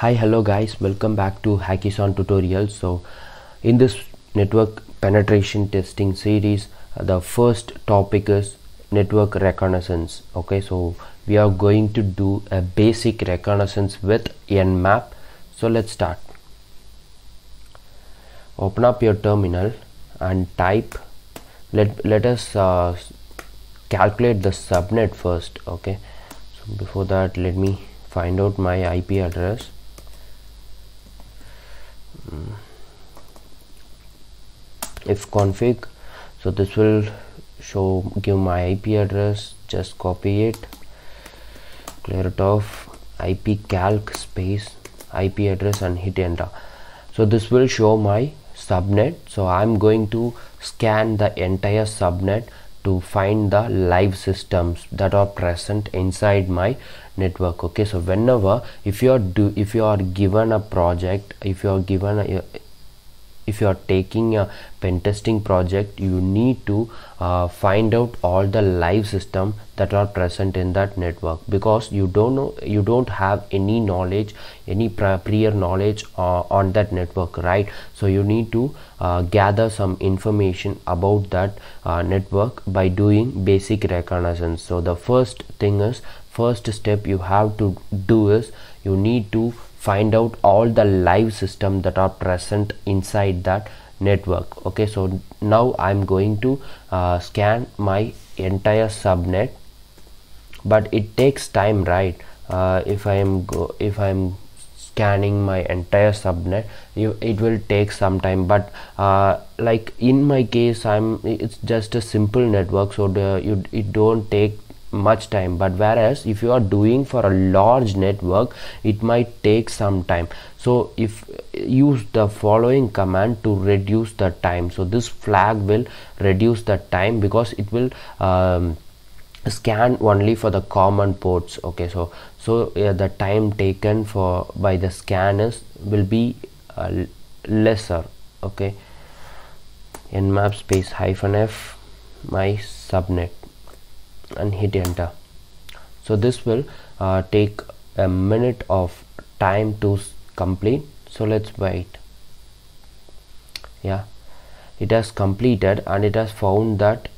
Hi, hello guys, welcome back to Hackathon tutorial. So in this network penetration testing series, the first topic is network reconnaissance. Okay, so we are going to do a basic reconnaissance with Nmap. So let's start. Open up your terminal and type, let us calculate the subnet first. Okay, so before that, let me find out my IP address. Ifconfig, so this will give my IP address. Just copy it, clear it off, IP calc space IP address, and hit enter. So this will show my subnet. So I'm going to scan the entire subnet to find the live systems that are present inside my network. Okay, so whenever if you are given a project, if you are taking a pen testing project, you need to find out all the live system that are present in that network, because you don't have any knowledge, any prior knowledge on that network, right? So you need to gather some information about that network by doing basic reconnaissance. So the first step you have to do is you need to find out all the live system that are present inside that network. Okay, so now I'm going to scan my entire subnet, but it takes time, right? If I'm scanning my entire subnet, it will take some time, but like in my case, it's just a simple network, so it don't take much time. But whereas if you are doing for a large network, it might take some time. So if use the following command to reduce the time. So this flag will reduce the time because it will scan only for the common ports. Okay, so the time taken by the scanners will be lesser. Okay, nmap space -f my subnet and hit enter. So this will take a minute of time to complete. So let's wait. Yeah, it has completed and it has found that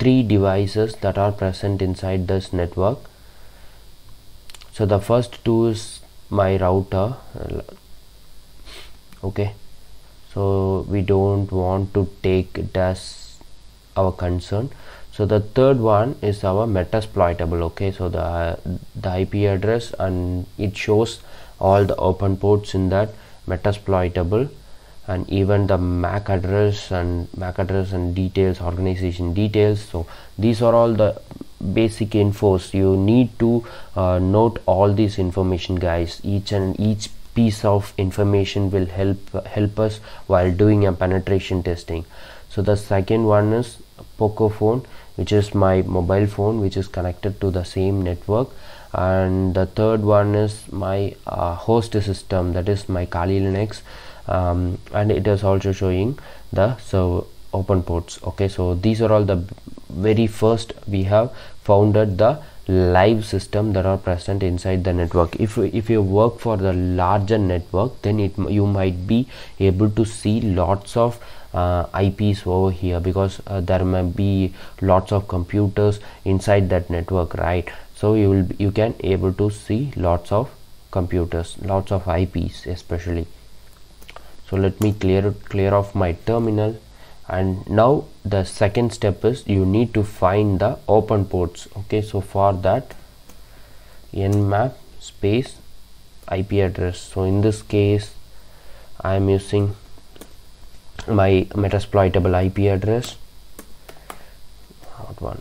3 devices that are present inside this network. So the first 2 is my router. Okay, so we don't want to take it as our concern. So the third one is our Metasploitable. Okay, so the IP address, and it shows all the open ports in that Metasploitable, and even the MAC address and details, organization details. So these are all the basic infos. You need to note all these information, guys. Each piece of information will help us while doing a penetration testing. So the second one is Pocophone, which is my mobile phone, which is connected to the same network. And the third one is my host system, that is my Kali Linux, and it is also showing the open ports. Okay, so these are all the very first we have found the live system that are present inside the network. If you work for the larger network, then you might be able to see lots of IPs over here, because there may be lots of computers inside that network, right? So you can able to see lots of computers, lots of IPs especially. So let me clear off my terminal. And now the second step is you need to find the open ports. Okay, so for that, nmap space IP address. So in this case, I am using my Metasploitable IP address. Hot one.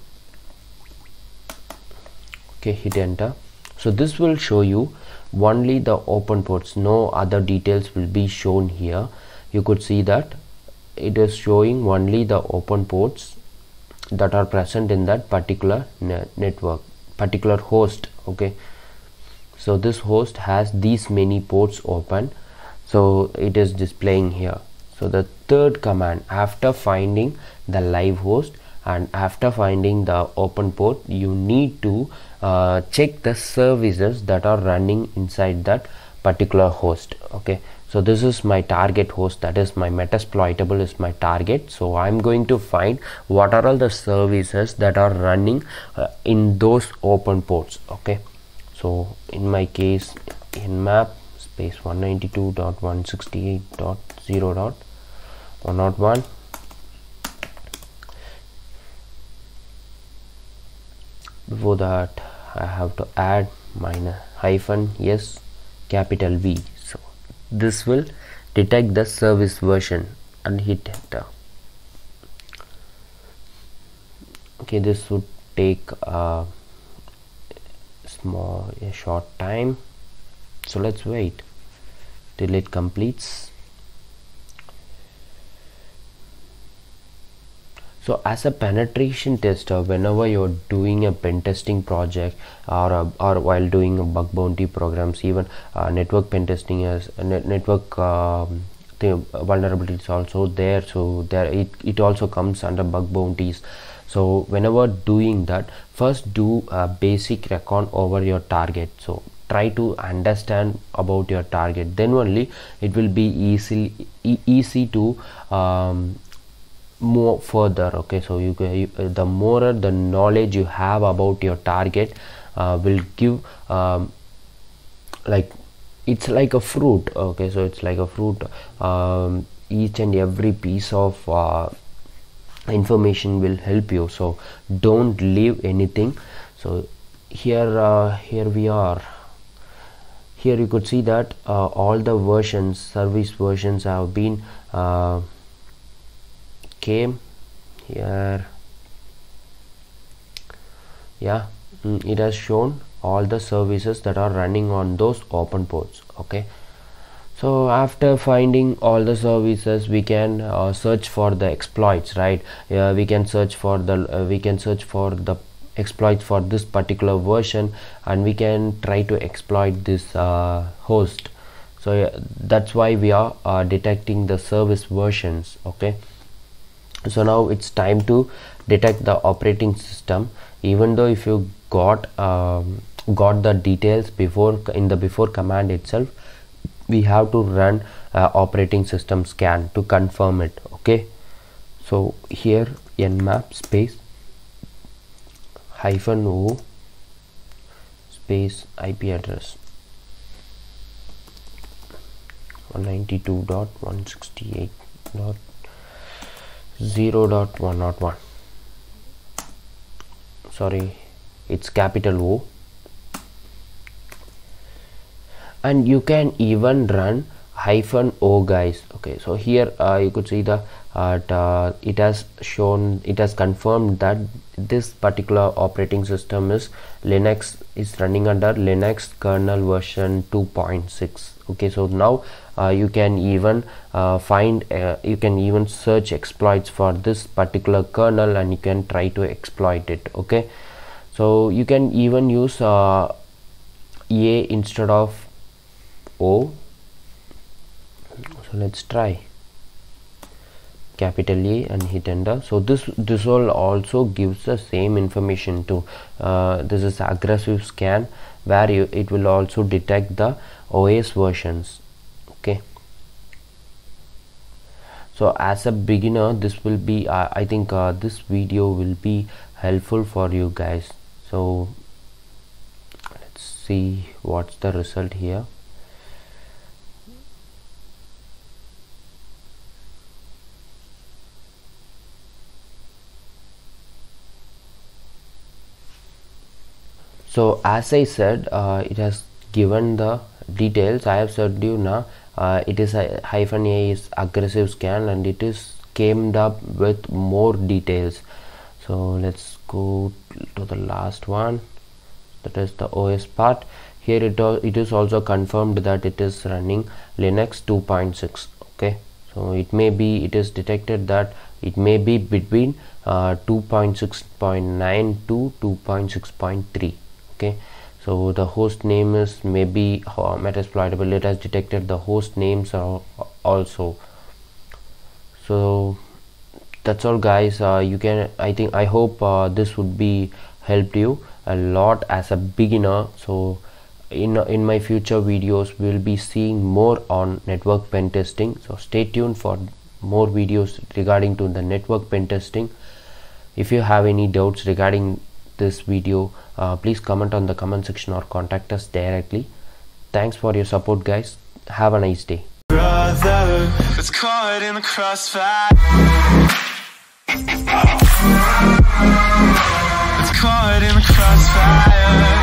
Okay, hit enter. So this will show you only the open ports, no other details will be shown here. You could see that it is showing only the open ports that are present in that particular network, particular host. Okay, so this host has these many ports open, so it is displaying here. So the third command, after finding the live host, and after finding the open port you need to check the services that are running inside that particular host. Okay, so this is my target host, that is my Metasploitable is my target. So I'm going to find what are all the services that are running in those open ports. Okay, so in my case nmap space 192.168.0.101 . Before that I have to add minus hyphen yes capital V, so this will detect the service version and hit enter. Okay, this would take a short time, so let's wait till it completes. So as a penetration tester, whenever you're doing a pen testing project or while doing a bug bounty programs, even network pen testing is network vulnerability is also there, so it also comes under bug bounties. So whenever doing that, first do a basic recon over your target. So try to understand about your target, then only it will be easy to move further. Okay, so the more the knowledge you have about your target will give like it's like a fruit. Okay, so it's like a fruit, each and every piece of information will help you, so don't leave anything. So here we are. Here you could see that all the versions, service versions have been came here. Yeah, it has shown all the services that are running on those open ports. Okay, so after finding all the services, we can search for the exploits, right? We can search for the exploits for this particular version, and we can try to exploit this host. So that's why we are detecting the service versions. Okay, so now it's time to detect the operating system. Even though if you got the details before in the before command itself, we have to run operating system scan to confirm it. Okay, so here nmap space hyphen o space IP address 192.168.0.101, sorry, it's capital O. And you can even run hyphen O, guys. Okay, so here you could see the it has shown, it has confirmed that this particular operating system is Linux, is running under Linux kernel version 2.6. okay, so now you can even find you can even search exploits for this particular kernel, and you can try to exploit it. Okay, so you can even use a instead of O. So let's try capital A and hit enter. So this will also gives the same information to this is aggressive scan, where it will also detect the OS versions. Okay, so as a beginner, this will be I think this video will be helpful for you guys. So let's see what's the result here. So as I said, it has given the details. I have said you now, it is a hyphen A is aggressive scan, and it is came up with more details. So let's go to the last one, that is the OS part. Here it is also confirmed that it is running Linux 2.6. Okay, so it may be, it is detected that it may be between 2.6.9 to 2.6.3. Okay, so the host name is maybe Metasploitable. It has detected the host names also. So that's all guys. I hope this would be helped you a lot as a beginner. So in my future videos we'll be seeing more on network pen testing, so stay tuned for more videos regarding to the network pen testing. If you have any doubts regarding this video, please comment on the comment section or contact us directly. Thanks for your support guys, have a nice day. Brother, it's caught in the crossfire. It's caught in the crossfire.